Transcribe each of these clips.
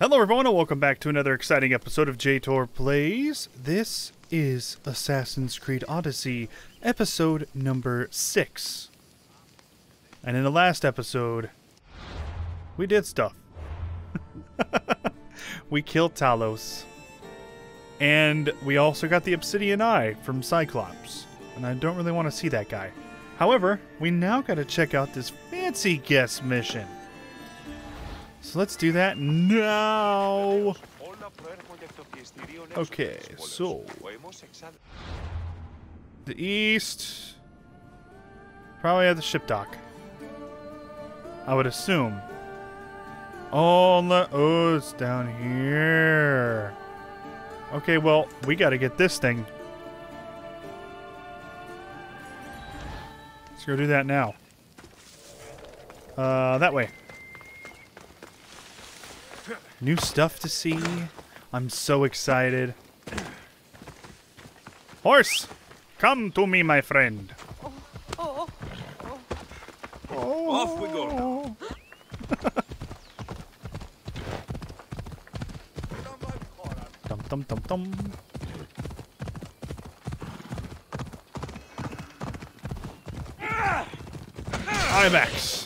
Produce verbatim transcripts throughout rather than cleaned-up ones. Hello everyone and welcome back to another exciting episode of J T O R Plays. This is Assassin's Creed Odyssey, episode number six. And in the last episode, we did stuff. We killed Talos. And we also got the Obsidian Eye from Cyclops. And I don't really want to see that guy. However, we now got to check out this fancy guest mission. So let's do that now! Okay, so... the east... probably at the ship dock. I would assume. Oh, no, oh, it's down here. Okay, well, we gotta get this thing. Let's go do that now. Uh, that way. New stuff to see. I'm so excited. Horse! Come to me, my friend. Oh, oh, oh. Oh. Off we go now. Dum dum dum dum. I-Max.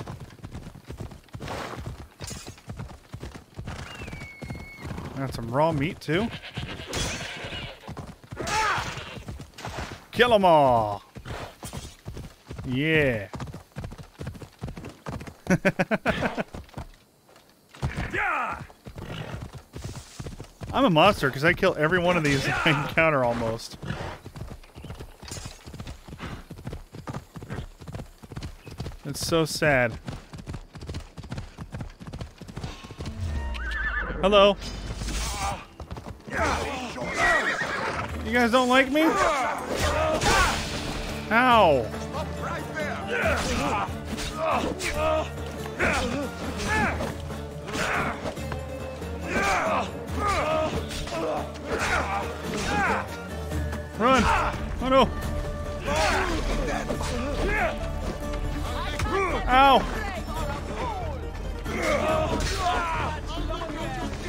Got some raw meat, too. Kill them all! Yeah. I'm a monster, because I kill every one of these I encounter, almost. It's so sad. Hello. You guys don't like me? Ow! Stop right there. Run! Oh no! Ow!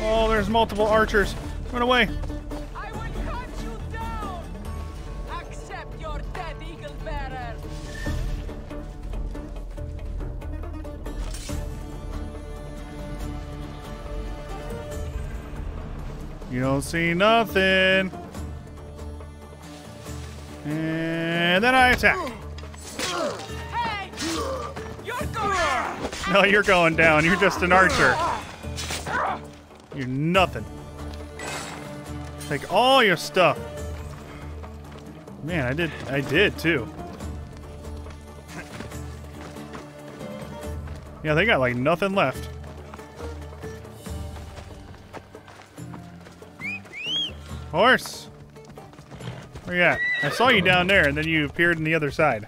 Oh, there's multiple archers. Run away! You don't see nothing. And then I attack. Hey, you're going. No, you're going down. You're just an archer. You're nothing. Take all your stuff. Man, I did. I did too. Yeah, they got like nothing left. Horse! Where you at? I saw you down there, and then you appeared on the other side.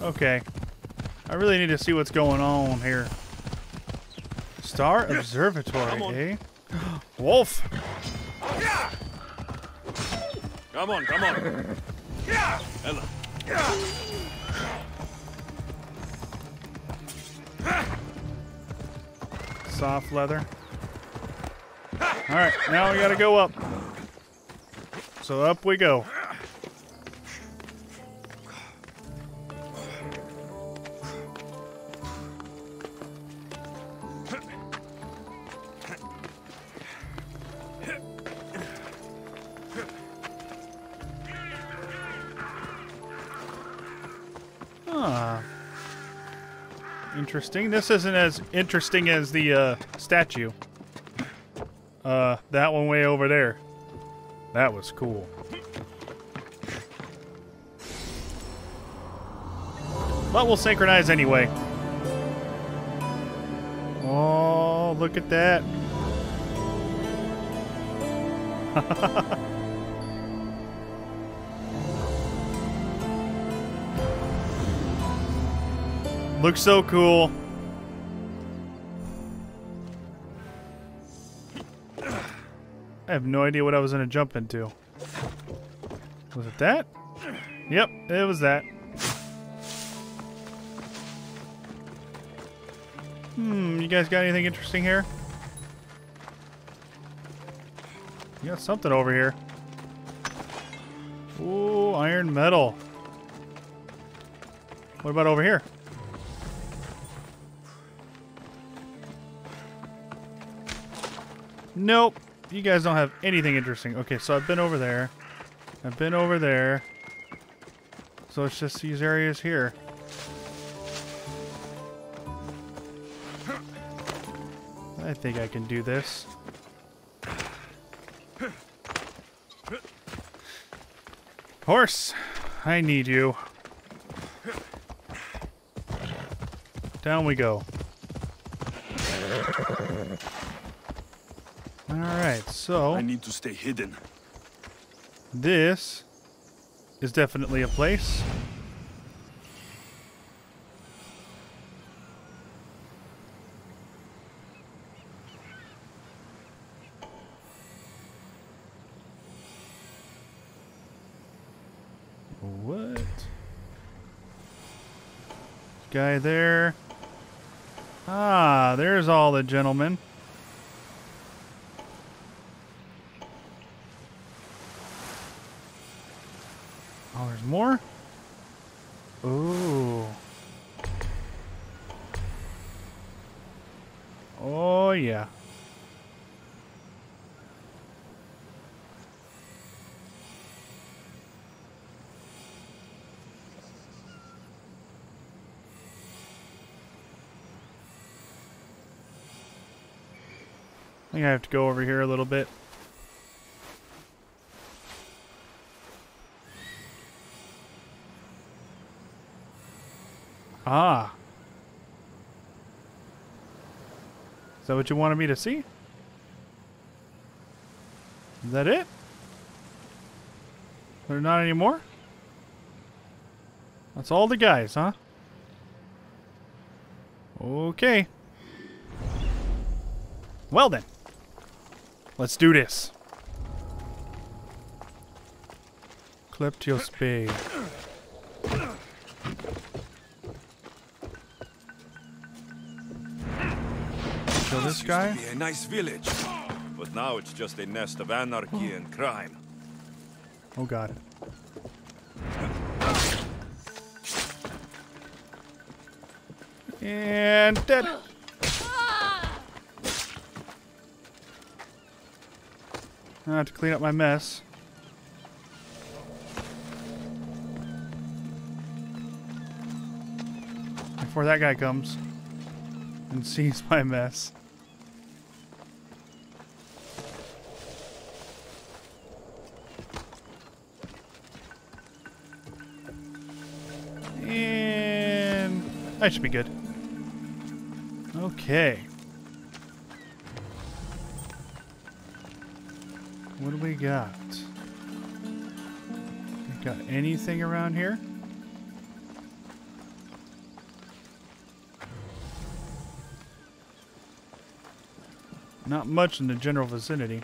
Okay. I really need to see what's going on here. Star Observatory, eh? Wolf! Come on, come on. Hello. Soft leather. Alright, now we gotta go up. So up we go. Huh. Interesting. This isn't as interesting as the uh, statue. Uh, that one way over there. That was cool. But we'll synchronize anyway. Oh, look at that. Looks so cool. I have no idea what I was gonna jump into. Was it that? Yep, it was that. Hmm, you guys got anything interesting here? You got something over here. Ooh, iron metal. What about over here? Nope. You guys don't have anything interesting. Okay, so I've been over there. I've been over there. So it's just these areas here. I think I can do this. Horse, I need you. Down we go. All right, so I need to stay hidden. This is definitely a place. What? Guy there. Ah, there's all the gentlemen. Oh, there's more? Ooh. Oh, yeah. I think I have to go over here a little bit. Ah. Is that what you wanted me to see? Is that it? There not any more? That's all the guys, huh? Okay. Well then. Let's do this. Cleptious Bay. Kill this guy. Used to be a nice village, but now it's just a nest of anarchy and crime. Oh God. And dead. I have to clean up my mess. Before that guy comes and sees my mess. And I should be good. Okay. What do we got? We got anything around here? Not much in the general vicinity.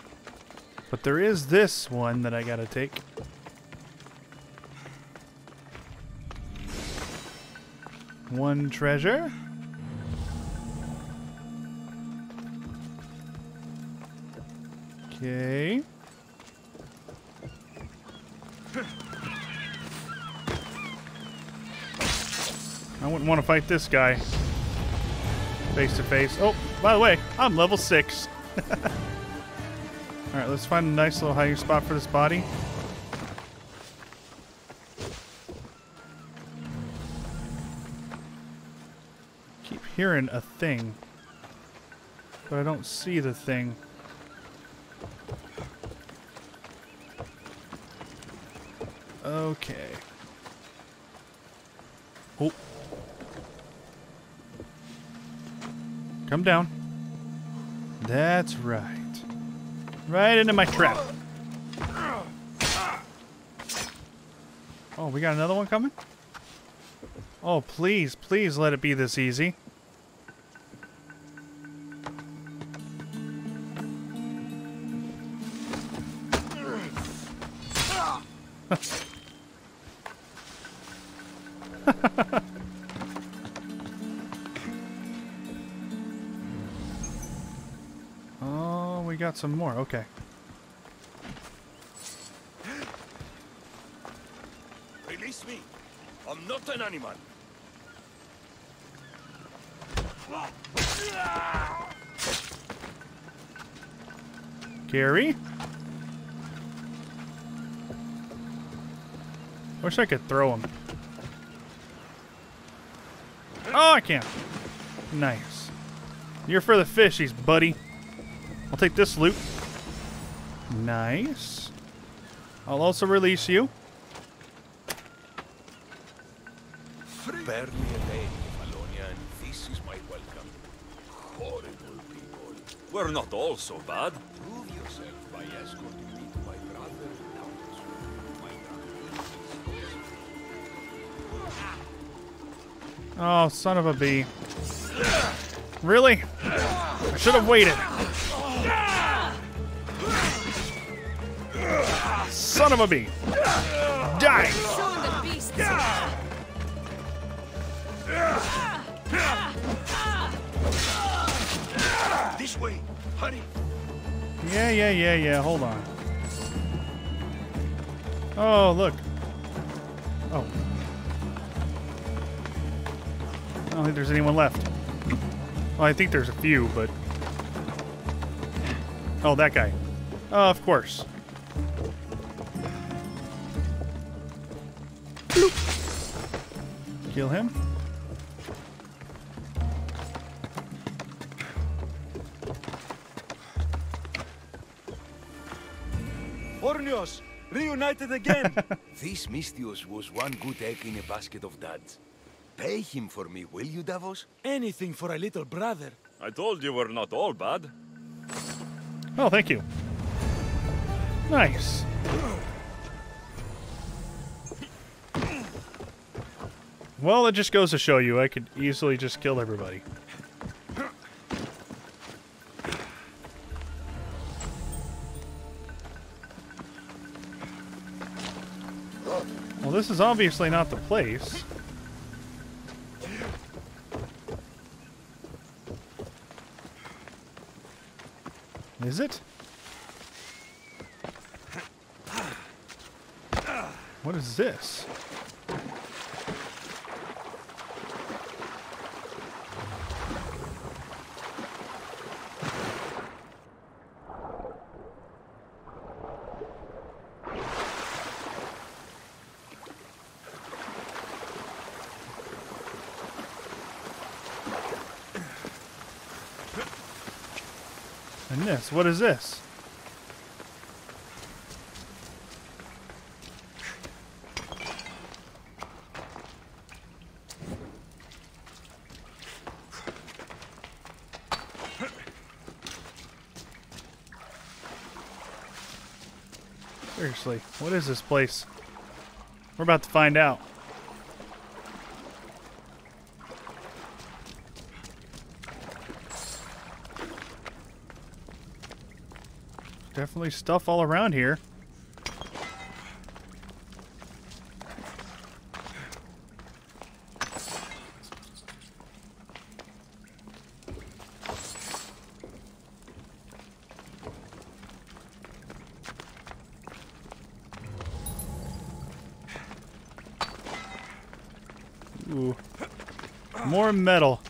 But there is this one that I gotta take. One treasure. Okay. I wouldn't want to fight this guy face to face. Oh, by the way, I'm level six. Alright, let's find a nice little hiding spot for this body. Keep hearing a thing, but I don't see the thing. Okay. Oh. Come down. That's right. Right into my trap. Oh, we got another one coming? Oh, please, please let it be this easy. got some more. Okay. Release me. I'm not an animal. Gary? Wish I could throw him. Oh, I can't. Nice. You're for the fishies, buddy. I'll take this loot. Nice. I'll also release you. Bear me a name, Cephalonia, and this is my welcome. Horrible people. We're not all so bad. Prove yourself by escorting me to my brother down the street. My brother. Oh, son of a bee. Really? I should have waited. Son of a bee. Die! This way, honey. Yeah, yeah, yeah, yeah. Hold on. Oh, look. Oh. I don't think there's anyone left. Well, I think there's a few, but... Oh, that guy. Uh, of course. Bloop. Kill him. Ornios, reunited again! This Misthios was one good egg in a basket of duds. Pay him for me, will you, Davos? Anything for a little brother. I told you we're not all bad. Oh, thank you. Nice. Well, it just goes to show you, I could easily just kill everybody. Well, this is obviously not the place. Is it? What is this? This. What is this? Seriously, what is this place? We're about to find out. Definitely stuff all around here. Ooh. More metal.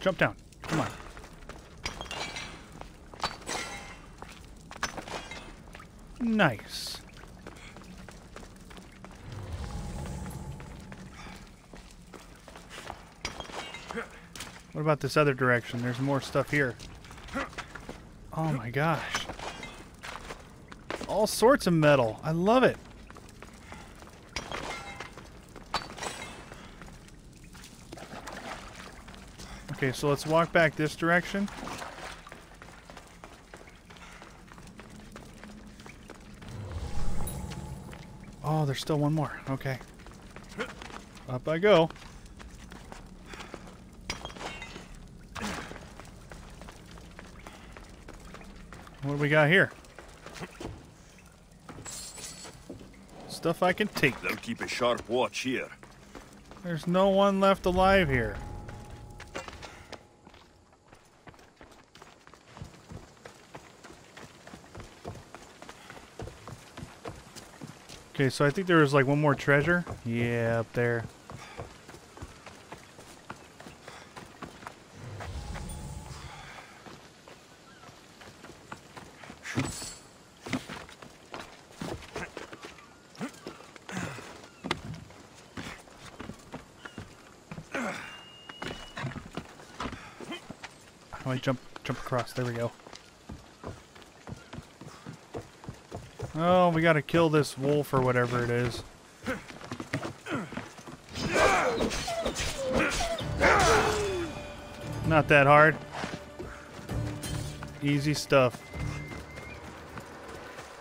Jump down. Come on. Nice. What about this other direction? There's more stuff here. Oh my gosh. All sorts of metal. I love it. Okay, so let's walk back this direction. Oh, there's still one more. Okay. Up I go. What do we got here? Stuff I can take. They'll keep a sharp watch here. There's no one left alive here. Okay, so I think there was like one more treasure. Yeah, up there. How do I jump jump across? There we go. Oh, we gotta kill this wolf or whatever it is. Not that hard. Easy stuff.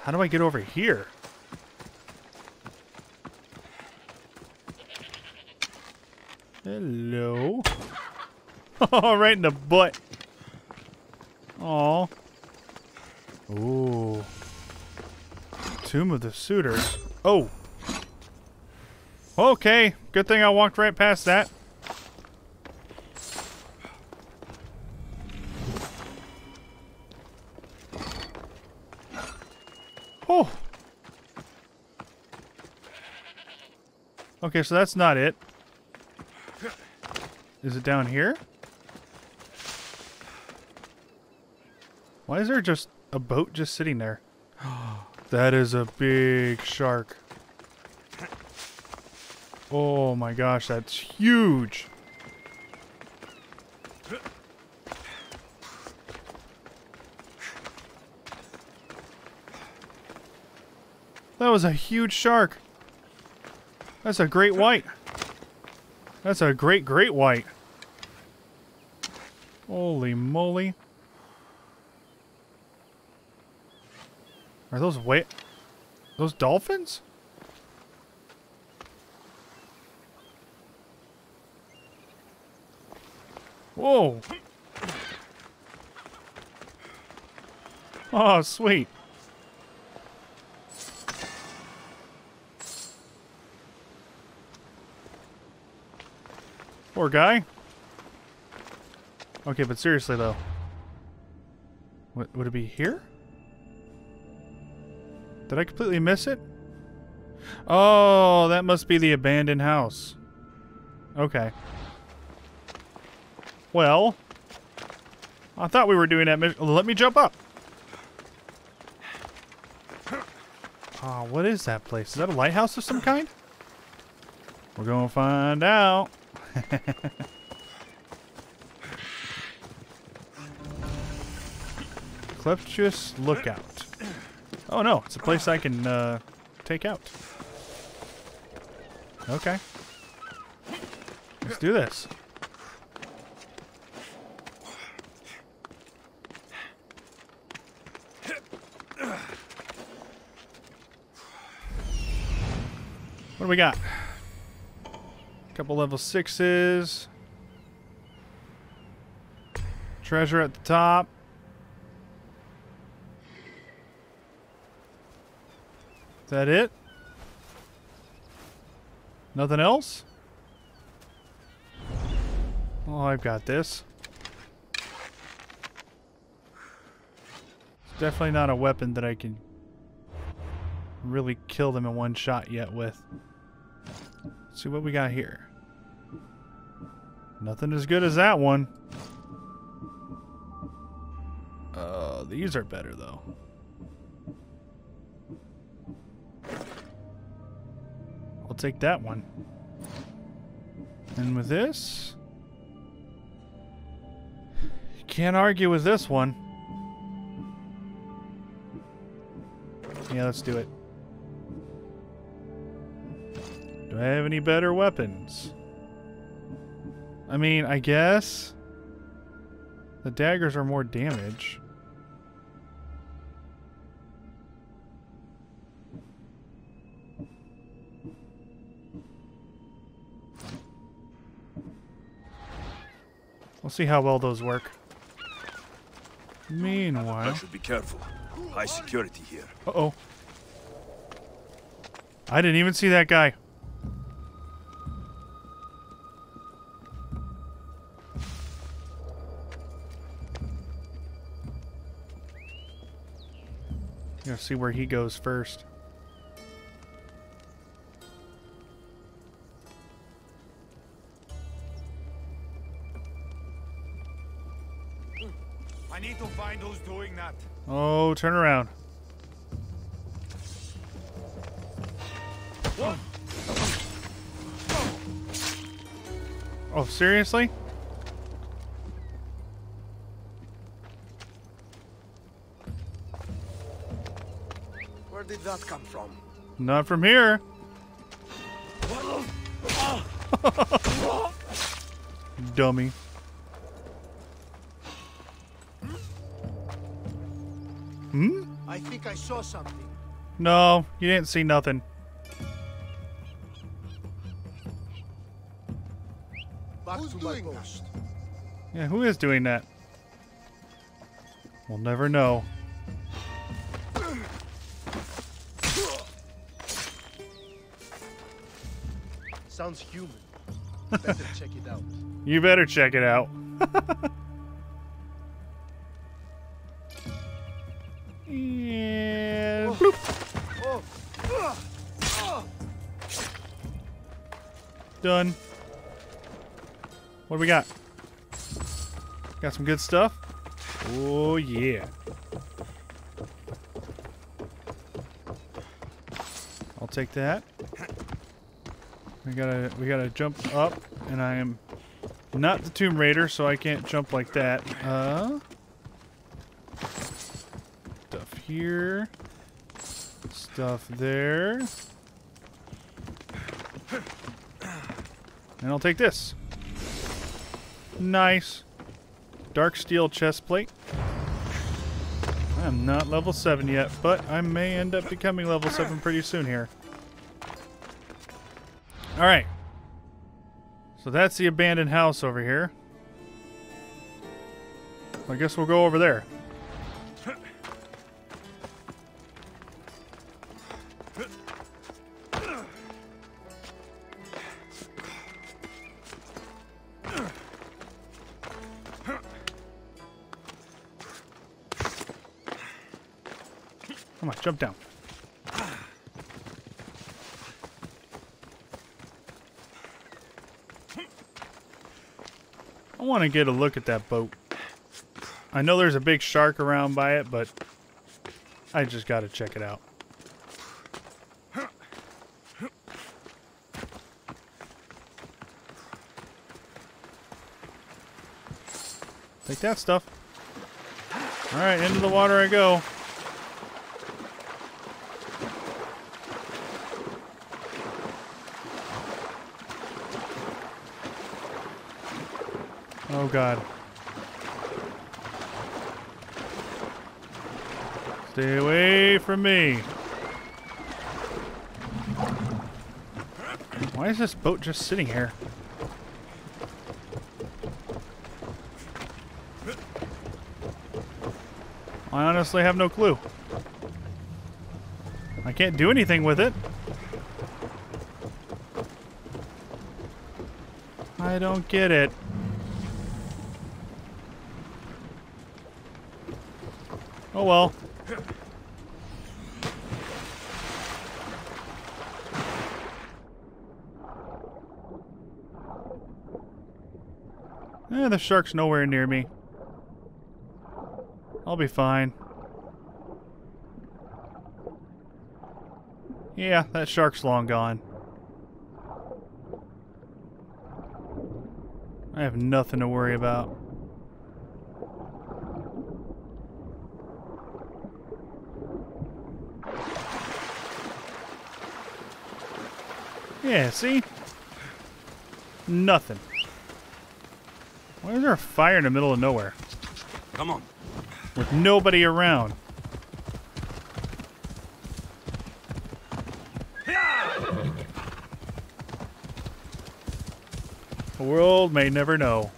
How do I get over here? Hello. Oh, right in the butt. Aw. Ooh. Tomb of the Suitors. Oh. Okay. Good thing I walked right past that. Oh. Okay, so that's not it. Is it down here? Why is there just a boat just sitting there? That is a big shark. Oh my gosh, that's huge. That was a huge shark. That's a great white. That's a great, great white. Holy moly. Are those whales? Those dolphins? Whoa! Oh, sweet. Poor guy. Okay, but seriously though. What, would it be here? Did I completely miss it? Oh, that must be the abandoned house. Okay. Well, I thought we were doing that mission. Let me jump up. Oh, what is that place? Is that a lighthouse of some kind? We're going to find out. Cleptious Lookout. Oh no, it's a place I can uh, take out. Okay. Let's do this. What do we got? A couple level sixes. Treasure at the top. Is that it? Nothing else? Oh, I've got this. It's definitely not a weapon that I can really kill them in one shot yet with. Let's see what we got here. Nothing as good as that one. Oh, these are better though. Take that one. And with this, you can't argue with this one. Yeah, let's do it. Do I have any better weapons? I mean, I guess the daggers are more damage. We'll see how well those work. Meanwhile, I should be careful. High security here. Uh oh. I didn't even see that guy. Gotta see where he goes first. I need to find who's doing that. Oh, turn around. What? Oh, seriously? Where did that come from? Not from here. Dummy. Hmm? I think I saw something. No, you didn't see nothing. Back Who's to doing my post. That? Yeah, who is doing that? We'll never know. Sounds human. Better check it out. You better check it out. And oh. Oh. Oh. Done. What do we got? Got some good stuff. Oh yeah. I'll take that. We gotta, we gotta jump up, and I am not the Tomb Raider, so I can't jump like that. Uh, stuff here, stuff there, and I'll take this. Nice, dark steel chest plate. I'm not level seven yet, but I may end up becoming level seven pretty soon here. All right, so that's the abandoned house over here. I guess we'll go over there. Come on, jump down. I want to get a look at that boat. I know there's a big shark around by it, but I just got to check it out. Take that stuff. All right, into the water I go. Oh God. Stay away from me. Why is this boat just sitting here? I honestly have no clue. I can't do anything with it. I don't get it. Oh well. Eh, the shark's nowhere near me. I'll be fine. Yeah, that shark's long gone. I have nothing to worry about. Yeah, see? Nothing. Why is there a fire in the middle of nowhere? Come on. With nobody around. Yeah! The world may never know.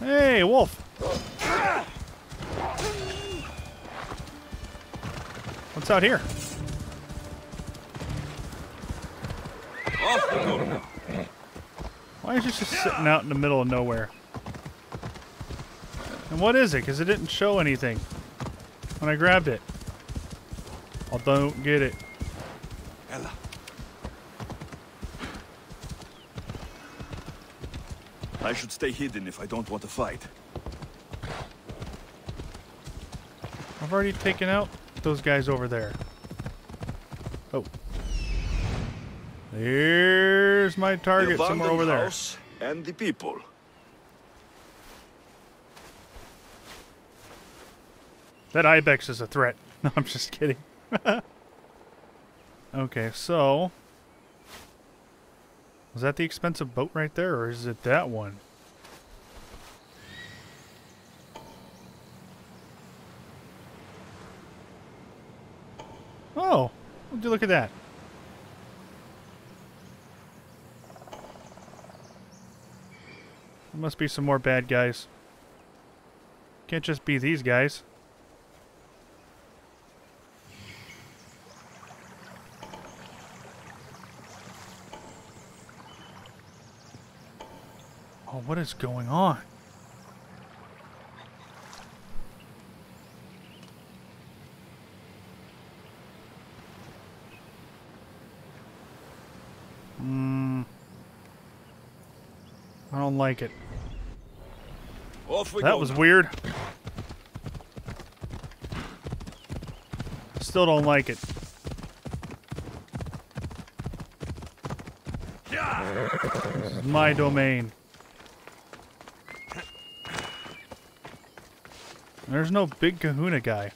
Hey, wolf! What's out here? Why is it just sitting out in the middle of nowhere? And what is it? Because it didn't show anything when I grabbed it. I don't get it. Ella. I should stay hidden if I don't want to fight. I've already taken out those guys over there. Oh. Here's my target somewhere over there. And the people. That ibex is a threat. No, I'm just kidding. Okay, so... was that the expensive boat right there, or is it that one? Oh! Would you look at that? There must be some more bad guys. Can't just be these guys. What is going on? Hmm. I don't like it. Off we go. Was weird. Still don't like it. This is my domain. There's no big kahuna guy.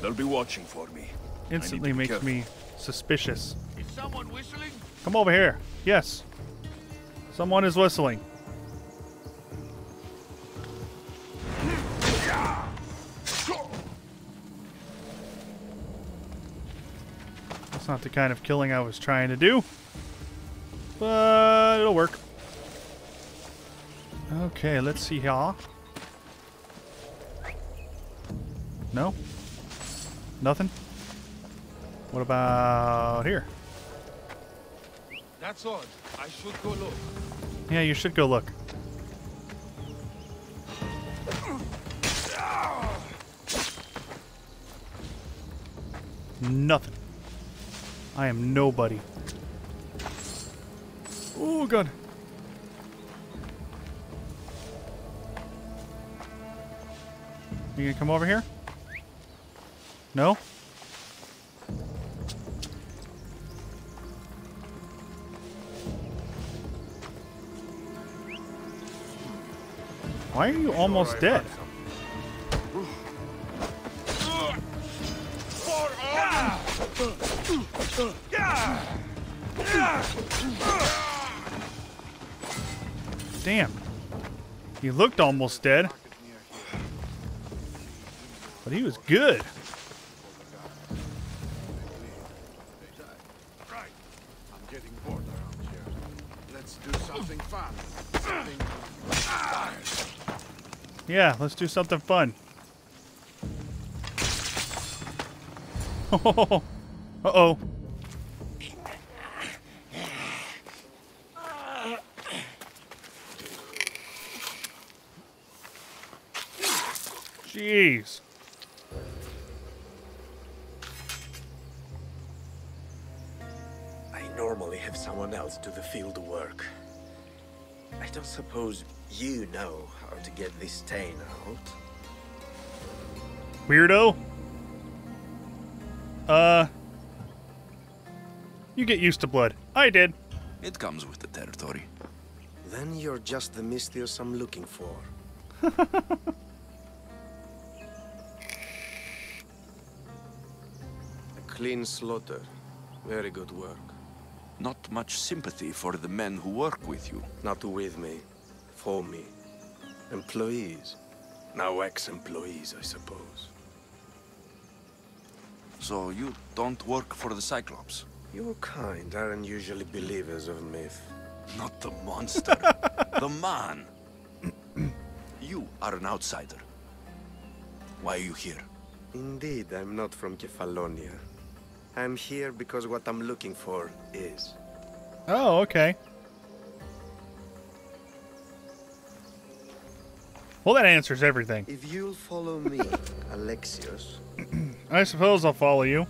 They'll be watching for me. Instantly makes careful. me suspicious. Is someone whistling? Come over here. Yes. Someone is whistling. That's not the kind of killing I was trying to do. But it'll work. Okay, let's see here. No? Nothing? What about here? That's odd. I should go look. Yeah, you should go look. Nothing. I am nobody. Oh, God. You gonna come over here? No? Why are you almost dead? Damn. You looked almost dead. But he was good. Right. I'm getting bored around here. Let's do something fun. Something fun. Yeah, let's do something fun. Oh. Uh-oh. Jeez. Someone else to the field work. I don't suppose you know how to get this stain out. Weirdo. Uh. You get used to blood. I did. It comes with the territory. Then you're just the Misthios I'm looking for. A clean slaughter. Very good work. Not much sympathy for the men who work with you. Not with me. For me. Employees. Now ex-employees, I suppose. So you don't work for the Cyclops? Your kind aren't usually believers of myth. Not the monster. The man. You are an outsider. Why are you here? Indeed, I'm not from Cephalonia. I'm here because what I'm looking for is... Oh, okay. Well, that answers everything. If you'll follow me, Alexios... I suppose I'll follow you.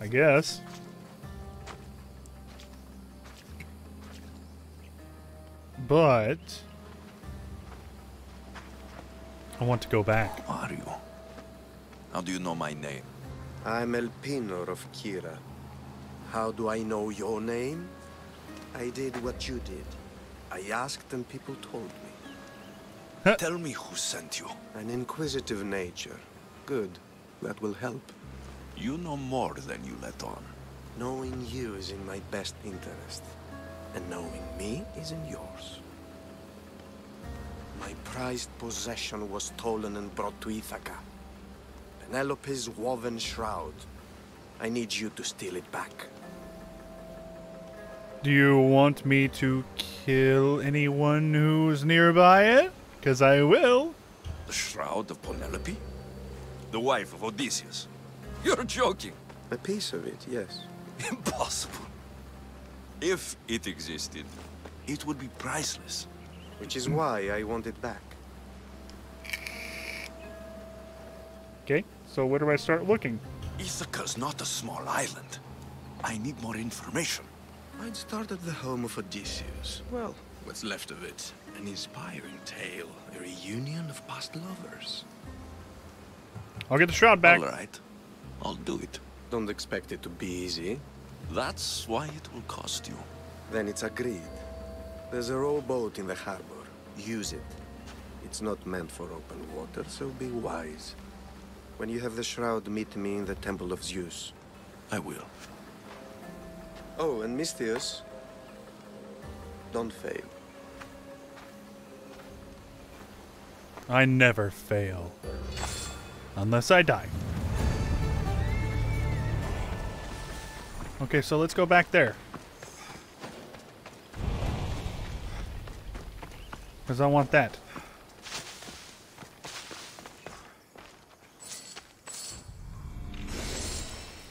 I guess. But I want to go back. Who are you? How do you know my name? I'm Elpinor of Kira. How do I know your name? I did what you did. I asked and people told me. Huh. Tell me who sent you. An inquisitive nature. Good. That will help. You know more than you let on. Knowing you is in my best interest. And knowing me is in yours. My prized possession was stolen and brought to Ithaca. Penelope's woven shroud. I need you to steal it back. Do you want me to kill anyone who's nearby it? Because I will. The shroud of Penelope? The wife of Odysseus? You're joking. A piece of it, yes. Impossible. If it existed, it would be priceless. Which is why I want it back. Okay, so where do I start looking? Ithaca's not a small island. I need more information. I'd start at the home of Odysseus. Well, what's left of it. An inspiring tale. A reunion of past lovers. I'll get the shroud back. All right. I'll do it. Don't expect it to be easy. That's why it will cost you. Then it's agreed. There's a rowboat in the harbor. Use it. It's not meant for open water, so be wise. When you have the shroud, meet me in the Temple of Zeus. I will. Oh, and Misthios, don't fail. I never fail. Unless I die. Okay, so let's go back there. Because I want that.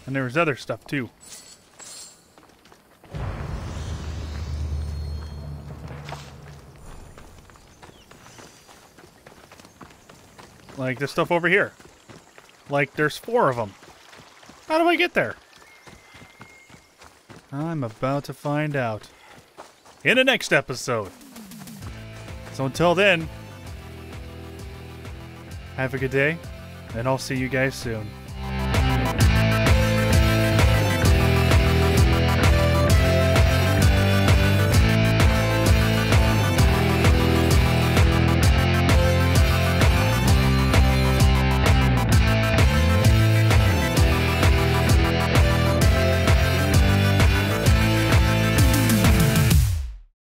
And there was other stuff too. Like this stuff over here. Like there's four of them. How do I get there? I'm about to find out in the next episode. So until then, have a good day, and I'll see you guys soon.